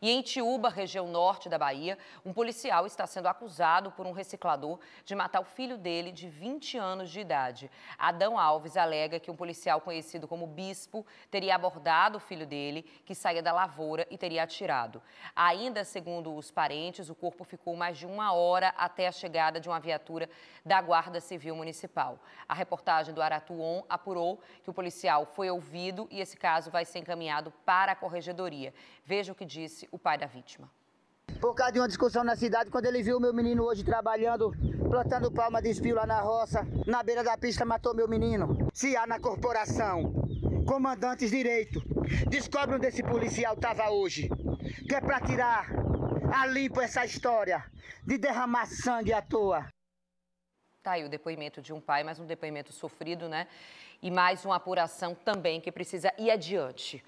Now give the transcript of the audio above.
E em Itiúba, região norte da Bahia, um policial está sendo acusado por um reciclador de matar o filho dele de 20 anos de idade. Adão Alves alega que um policial conhecido como Bispo teria abordado o filho dele, que saía da lavoura, e teria atirado. Ainda segundo os parentes, o corpo ficou mais de uma hora até a chegada de uma viatura da Guarda Civil Municipal. A reportagem do Aratuon apurou que o policial foi ouvido e esse caso vai ser encaminhado para a Corregedoria. Veja o que disse o pai da vítima. Por causa de uma discussão na cidade, quando ele viu meu menino hoje trabalhando, plantando palma de espinho lá na roça, na beira da pista, matou meu menino. Se há na corporação comandantes direito, descobre onde esse policial estava hoje, que é para tirar a limpo essa história de derramar sangue à toa. Tá aí o depoimento de um pai, mais um depoimento sofrido, né? E mais uma apuração também que precisa ir adiante.